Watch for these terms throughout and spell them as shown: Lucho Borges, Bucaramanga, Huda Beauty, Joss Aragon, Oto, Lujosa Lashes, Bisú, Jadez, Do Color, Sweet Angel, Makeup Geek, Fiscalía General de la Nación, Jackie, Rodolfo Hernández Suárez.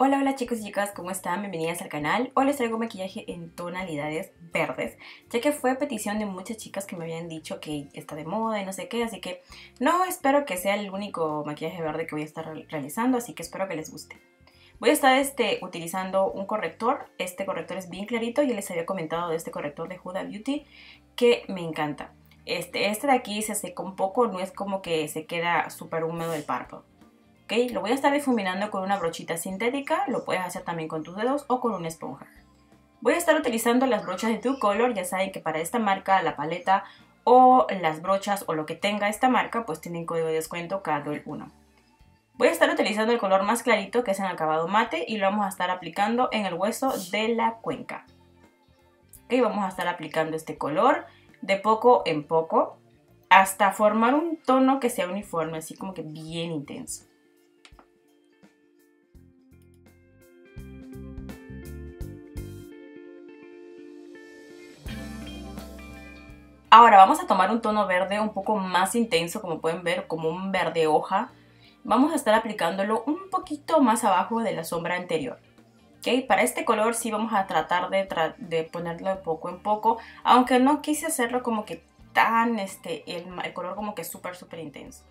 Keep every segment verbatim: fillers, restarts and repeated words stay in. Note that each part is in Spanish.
Hola, hola chicos y chicas, ¿cómo están? Bienvenidas al canal. Hoy les traigo maquillaje en tonalidades verdes, ya que fue petición de muchas chicas que me habían dicho que está de moda y no sé qué, así que no espero que sea el único maquillaje verde que voy a estar realizando, así que espero que les guste. Voy a estar este, utilizando un corrector, este corrector es bien clarito, yo les había comentado de este corrector de Huda Beauty que me encanta. Este, este de aquí se seca un poco, no es como que se queda súper húmedo el párpado. Okay, lo voy a estar difuminando con una brochita sintética, lo puedes hacer también con tus dedos o con una esponja. Voy a estar utilizando las brochas de Do Color, ya saben que para esta marca la paleta o las brochas o lo que tenga esta marca pues tienen código de descuento K D O L uno. Voy a estar utilizando el color más clarito que es en acabado mate y lo vamos a estar aplicando en el hueso de la cuenca. Okay, vamos a estar aplicando este color de poco en poco hasta formar un tono que sea uniforme, así como que bien intenso. Ahora vamos a tomar un tono verde un poco más intenso, como pueden ver, como un verde hoja. Vamos a estar aplicándolo un poquito más abajo de la sombra anterior. ¿Okay? Para este color sí vamos a tratar de, tra de ponerlo de poco en poco, aunque no quise hacerlo como que tan, este, el, el color como que súper, súper intenso.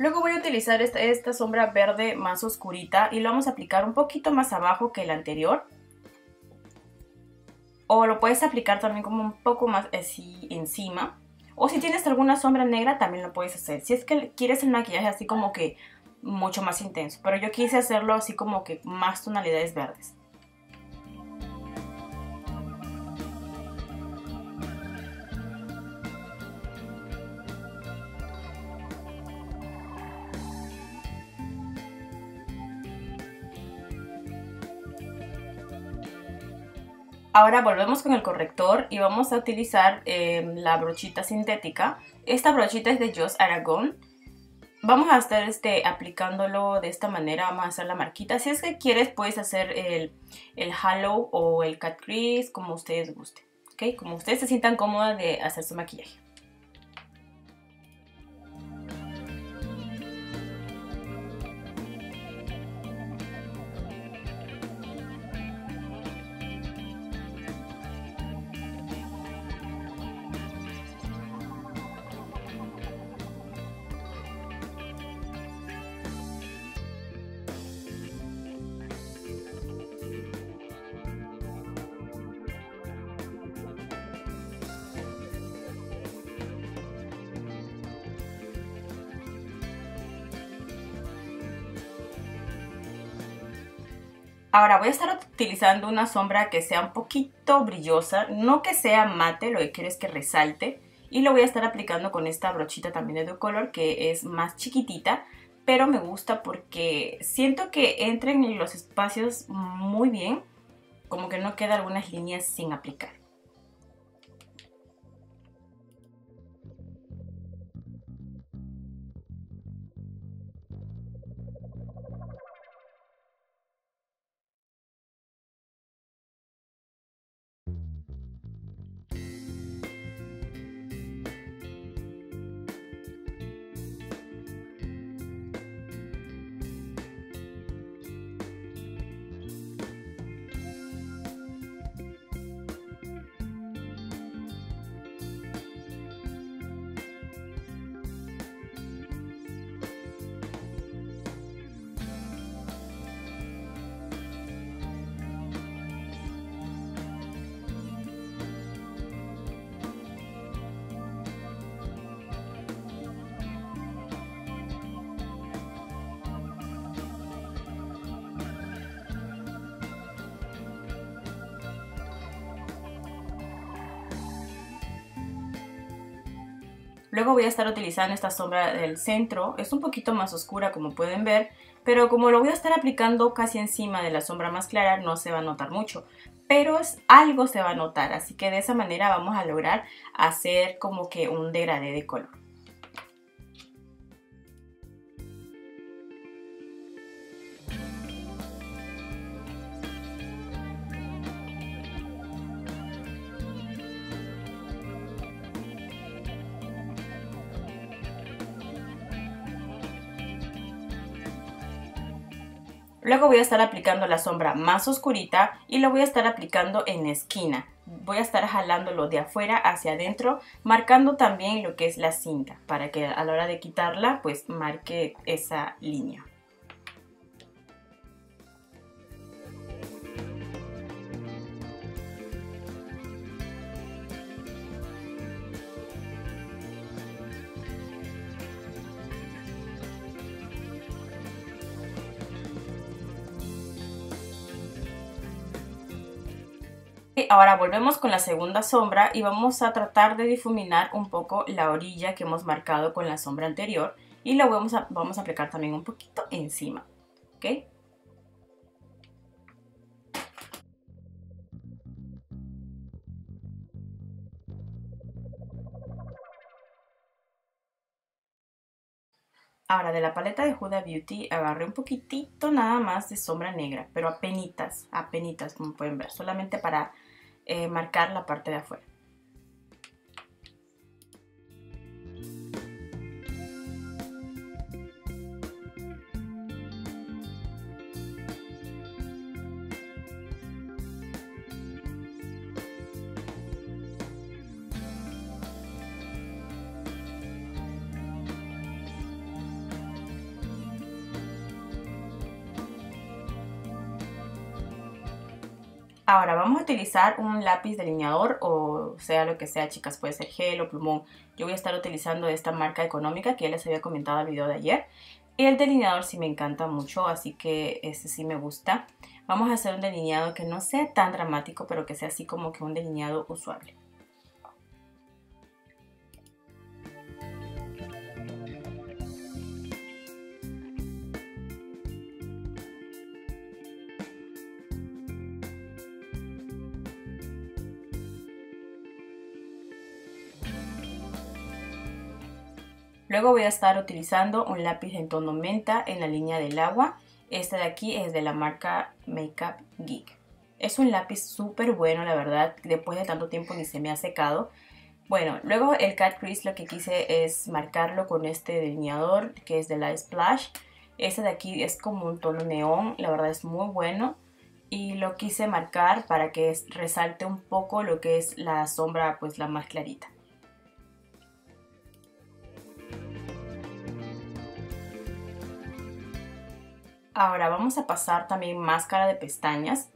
Luego voy a utilizar esta, esta sombra verde más oscurita y lo vamos a aplicar un poquito más abajo que el anterior. O lo puedes aplicar también como un poco más así encima. O si tienes alguna sombra negra también lo puedes hacer. Si es que quieres el maquillaje así como que mucho más intenso. Pero yo quise hacerlo así como que más tonalidades verdes. Ahora volvemos con el corrector y vamos a utilizar eh, la brochita sintética. Esta brochita es de Joss Aragon. Vamos a estar este, aplicándolo de esta manera, vamos a hacer la marquita. Si es que quieres puedes hacer el, el halo o el cat crease, como ustedes gusten. ¿Okay? Como ustedes se sientan cómodas de hacer su maquillaje. Ahora voy a estar utilizando una sombra que sea un poquito brillosa, no que sea mate, lo que quiero es que resalte. Y lo voy a estar aplicando con esta brochita también de Do Color que es más chiquitita, pero me gusta porque siento que entren en los espacios muy bien, como que no quedan algunas líneas sin aplicar. Luego voy a estar utilizando esta sombra del centro, es un poquito más oscura como pueden ver, pero como lo voy a estar aplicando casi encima de la sombra más clara no se va a notar mucho, pero algo se va a notar, así que de esa manera vamos a lograr hacer como que un degradé de color. Luego voy a estar aplicando la sombra más oscurita y lo voy a estar aplicando en la esquina. Voy a estar jalándolo de afuera hacia adentro, marcando también lo que es la cinta, para que a la hora de quitarla, pues marque esa línea. Ahora volvemos con la segunda sombra y vamos a tratar de difuminar un poco la orilla que hemos marcado con la sombra anterior y la vamos a, vamos a aplicar también un poquito encima, ¿ok? Ahora de la paleta de Huda Beauty agarré un poquitito nada más de sombra negra, pero apenitas, apenitas como pueden ver, solamente para Eh, marcar la parte de afuera. Ahora vamos a utilizar un lápiz delineador o sea lo que sea, chicas, puede ser gel o plumón. Yo voy a estar utilizando esta marca económica que ya les había comentado en el video de ayer. El delineador sí me encanta mucho, así que este sí me gusta. Vamos a hacer un delineado que no sea tan dramático, pero que sea así como que un delineado usable. Luego voy a estar utilizando un lápiz en tono menta en la línea del agua. Este de aquí es de la marca Makeup Geek. Es un lápiz súper bueno, la verdad. Después de tanto tiempo ni se me ha secado. Bueno, luego el cat crease lo que quise es marcarlo con este delineador que es de la Splash. Este de aquí es como un tono neón, la verdad es muy bueno. Y lo quise marcar para que resalte un poco lo que es la sombra, pues la más clarita. Ahora vamos a pasar también máscara de pestañas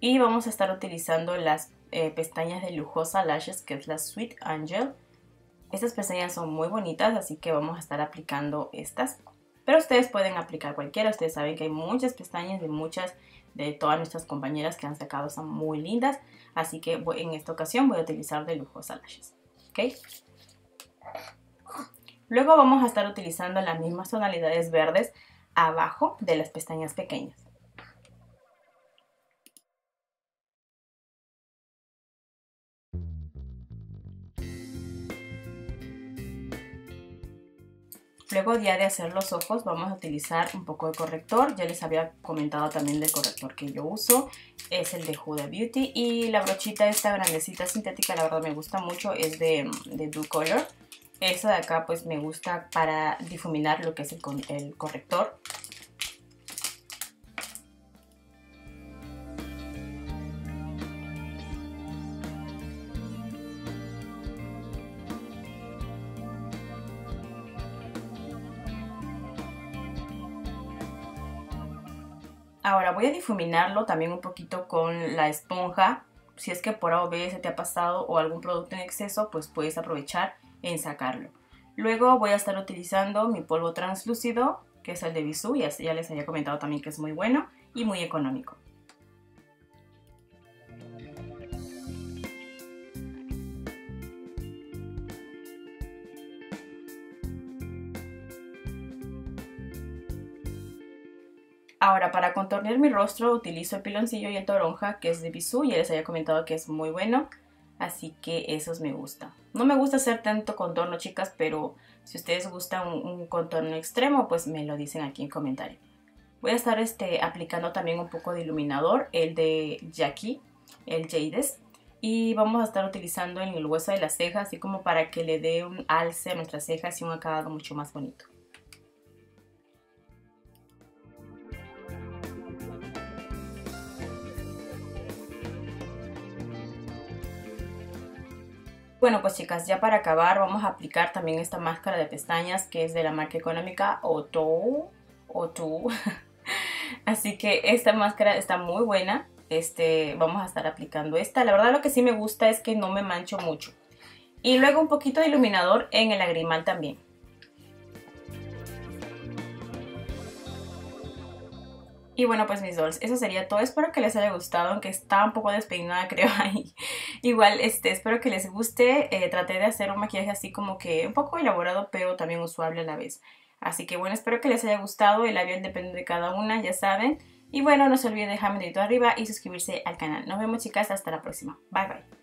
y vamos a estar utilizando las eh, pestañas de Lujosa Lashes, que es la Sweet Angel. Estas pestañas son muy bonitas, así que vamos a estar aplicando estas. Pero ustedes pueden aplicar cualquiera, ustedes saben que hay muchas pestañas de muchas de todas nuestras compañeras que han sacado, son muy lindas. Así que voy, en esta ocasión voy a utilizar de Lujosa Lashes, ¿ok? Luego vamos a estar utilizando las mismas tonalidades verdes abajo de las pestañas pequeñas. Luego ya de hacer los ojos vamos a utilizar un poco de corrector. Ya les había comentado también del corrector que yo uso. Es el de Huda Beauty y la brochita esta grandecita sintética, la verdad me gusta mucho, es de, de Do Color. Esta de acá pues me gusta para difuminar lo que es el, el corrector. Ahora voy a difuminarlo también un poquito con la esponja. Si es que por A o B se te ha pasado o algún producto en exceso, pues puedes aprovechar en sacarlo. Luego voy a estar utilizando mi polvo translúcido, que es el de Bisú, y ya les había comentado también que es muy bueno y muy económico. Ahora, para contornear mi rostro utilizo el piloncillo y el toronja, que es de Bisú, ya les había comentado que es muy bueno, así que esos me gustan. No me gusta hacer tanto contorno, chicas, pero si ustedes gustan un, un contorno extremo, pues me lo dicen aquí en comentario. Voy a estar este, aplicando también un poco de iluminador, el de Jackie, el Jadez, y vamos a estar utilizando en el hueso de las cejas, así como para que le dé un alce a nuestras cejas y un acabado mucho más bonito. Bueno, pues chicas, ya para acabar vamos a aplicar también esta máscara de pestañas que es de la marca económica Oto, Oto. Así que esta máscara está muy buena. Este, vamos a estar aplicando esta. La verdad lo que sí me gusta es que no me mancho mucho. Y luego un poquito de iluminador en el lagrimal también. Y bueno, pues mis dolls, eso sería todo. Espero que les haya gustado, aunque está un poco despeinada, creo, ahí. Igual, este, espero que les guste. Eh, traté de hacer un maquillaje así como que un poco elaborado, pero también usable a la vez. Así que bueno, espero que les haya gustado. El labial depende de cada una, ya saben. Y bueno, no se olviden de dejarme un dedito arriba y suscribirse al canal. Nos vemos, chicas, hasta la próxima. Bye, bye.